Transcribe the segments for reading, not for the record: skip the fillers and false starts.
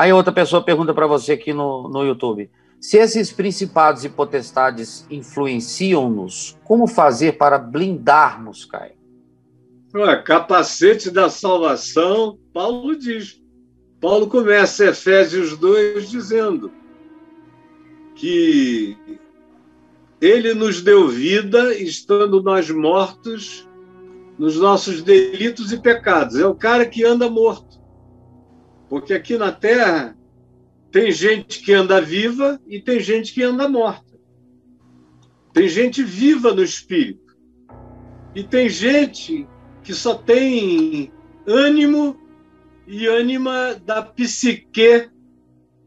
Aí outra pessoa pergunta para você aqui no YouTube: se esses principados e potestades influenciam-nos, como fazer para blindarmos, Caio? Ué, capacete da salvação, Paulo diz. Paulo começa Efésios 2 dizendo que ele nos deu vida, estando nós mortos nos nossos delitos e pecados. É o cara que anda morto. Porque aqui na Terra tem gente que anda viva e tem gente que anda morta. Tem gente viva no espírito. E tem gente que só tem ânimo e ânima da psique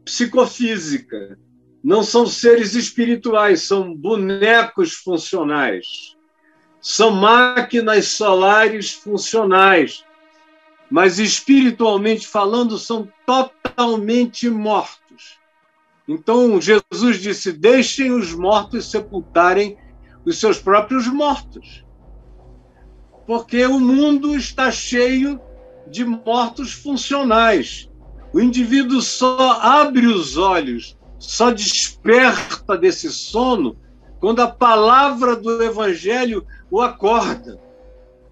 psicofísica. Não são seres espirituais, são bonecos funcionais. São máquinas solares funcionais. Mas espiritualmente falando, são totalmente mortos. Então, Jesus disse: deixem os mortos sepultarem os seus próprios mortos. Porque o mundo está cheio de mortos funcionais. O indivíduo só abre os olhos, só desperta desse sono quando a palavra do Evangelho o acorda.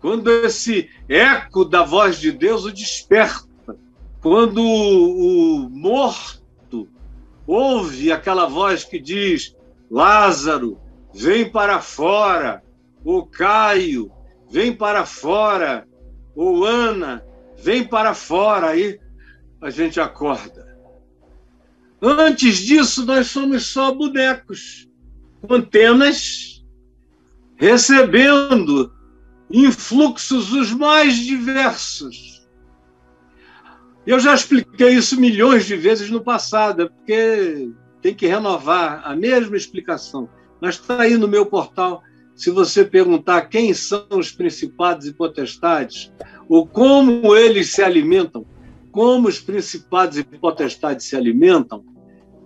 Quando esse eco da voz de Deus o desperta, quando o morto ouve aquela voz que diz: Lázaro, vem para fora, ou Caio, vem para fora, ou Ana, vem para fora, aí a gente acorda. Antes disso, nós somos só bonecos, antenas, recebendo influxos os mais diversos. Eu já expliquei isso milhões de vezes no passado, porque tem que renovar a mesma explicação. Mas está aí no meu portal, se você perguntar quem são os principados e potestades, ou como eles se alimentam, como os principados e potestades se alimentam,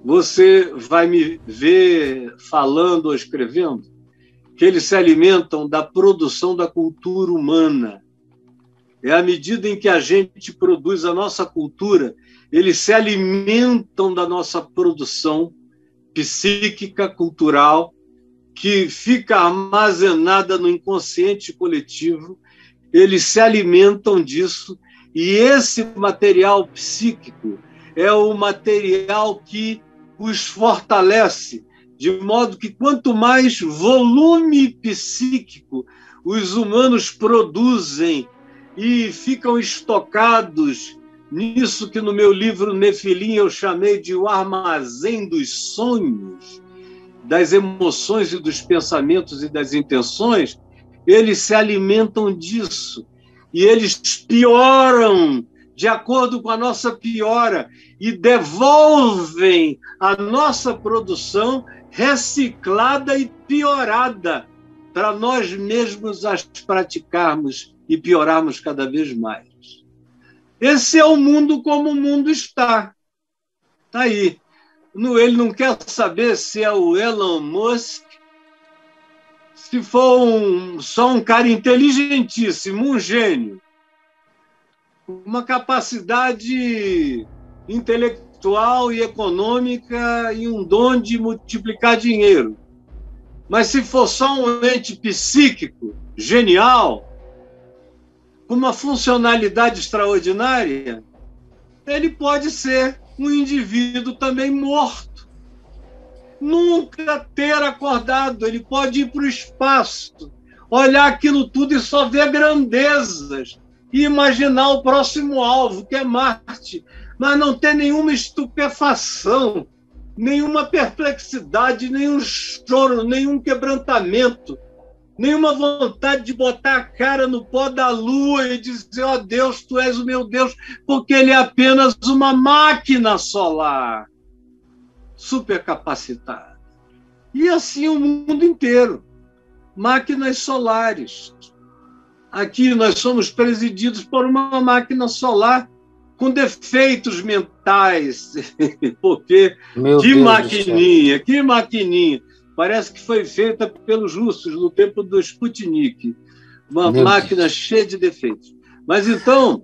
você vai me ver falando ou escrevendo que eles se alimentam da produção da cultura humana. É à medida em que a gente produz a nossa cultura, eles se alimentam da nossa produção psíquica, cultural, que fica armazenada no inconsciente coletivo. Eles se alimentam disso, e esse material psíquico é o material que os fortalece, de modo que quanto mais volume psíquico os humanos produzem e ficam estocados nisso que no meu livro Nefilim eu chamei de o armazém dos sonhos, das emoções e dos pensamentos e das intenções, eles se alimentam disso e eles pioram de acordo com a nossa piora e devolvem a nossa produção reciclada e piorada para nós mesmos as praticarmos e piorarmos cada vez mais. Esse é o mundo como o mundo está. Está aí. Ele não quer saber se é o Elon Musk, se for só um cara inteligentíssimo, um gênio, uma capacidade intelectual e econômica e um dom de multiplicar dinheiro. Mas se for só um ente psíquico, genial, com uma funcionalidade extraordinária, ele pode ser um indivíduo também morto. Nunca ter acordado, ele pode ir para o espaço, olhar aquilo tudo e só ver grandezas, e imaginar o próximo alvo, que é Marte, mas não ter nenhuma estupefação, nenhuma perplexidade, nenhum choro, nenhum quebrantamento, nenhuma vontade de botar a cara no pó da lua e dizer: ó Deus, tu és o meu Deus, porque ele é apenas uma máquina solar supercapacitada. E assim o mundo inteiro, máquinas solares. Aqui nós somos presididos por uma máquina solar com defeitos mentais, porque que maquininha. Parece que foi feita pelos russos no tempo do Sputnik, uma máquina cheia de defeitos. Mas então,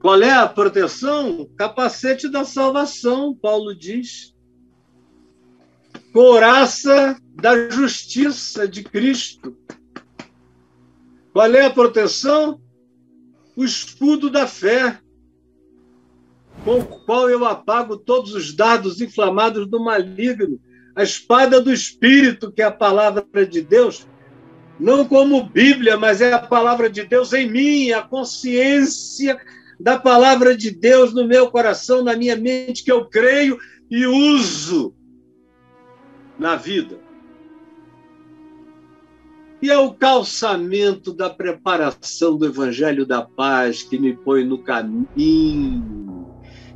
Qual é a proteção? Capacete da salvação, Paulo diz. Couraça da justiça de Cristo. Qual é a proteção? O escudo da fé, com o qual eu apago todos os dardos inflamados do maligno. A espada do Espírito, que é a palavra de Deus, não como Bíblia, mas é a palavra de Deus em mim, a consciência da palavra de Deus no meu coração, na minha mente, que eu creio e uso na vida. E é o calçamento da preparação do Evangelho da Paz que me põe no caminho,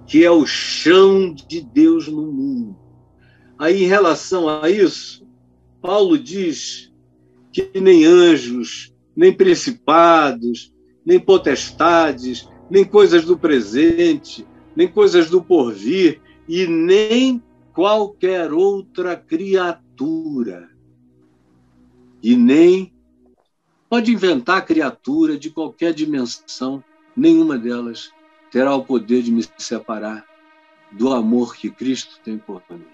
que é o chão de Deus no mundo. Aí, em relação a isso, Paulo diz que nem anjos, nem principados, nem potestades, nem coisas do presente, nem coisas do porvir, e nem qualquer outra criatura. E nem... Pode inventar criatura de qualquer dimensão, nenhuma delas terá o poder de me separar do amor que Cristo tem por mim.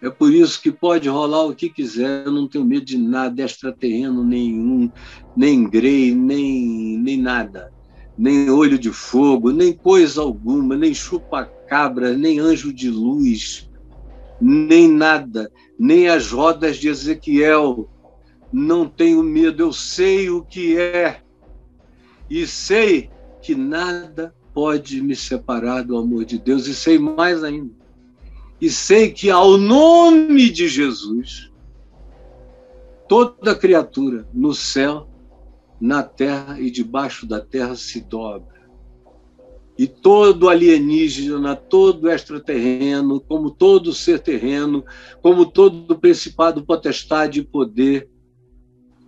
É por isso que pode rolar o que quiser, eu não tenho medo de nada, extraterreno nenhum, nem grey, nem nada, nem olho de fogo, nem coisa alguma, nem chupa-cabra, nem anjo de luz, nem nada, nem as rodas de Ezequiel. Não tenho medo, eu sei o que é e sei que nada pode me separar do amor de Deus e sei mais ainda. E sei que ao nome de Jesus, toda criatura no céu, na terra e debaixo da terra se dobra. E todo alienígena, todo extraterreno, como todo ser terreno, como todo principado, potestade e poder,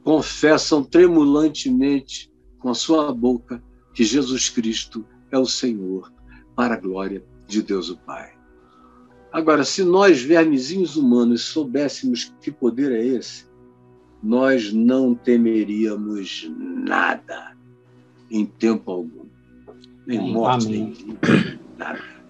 confessam tremulantemente com a sua boca que Jesus Cristo é o Senhor, para a glória de Deus o Pai. Agora, se nós, vermezinhos humanos, soubéssemos que poder é esse, nós não temeríamos nada em tempo algum. Nem morte, nem vida, nada.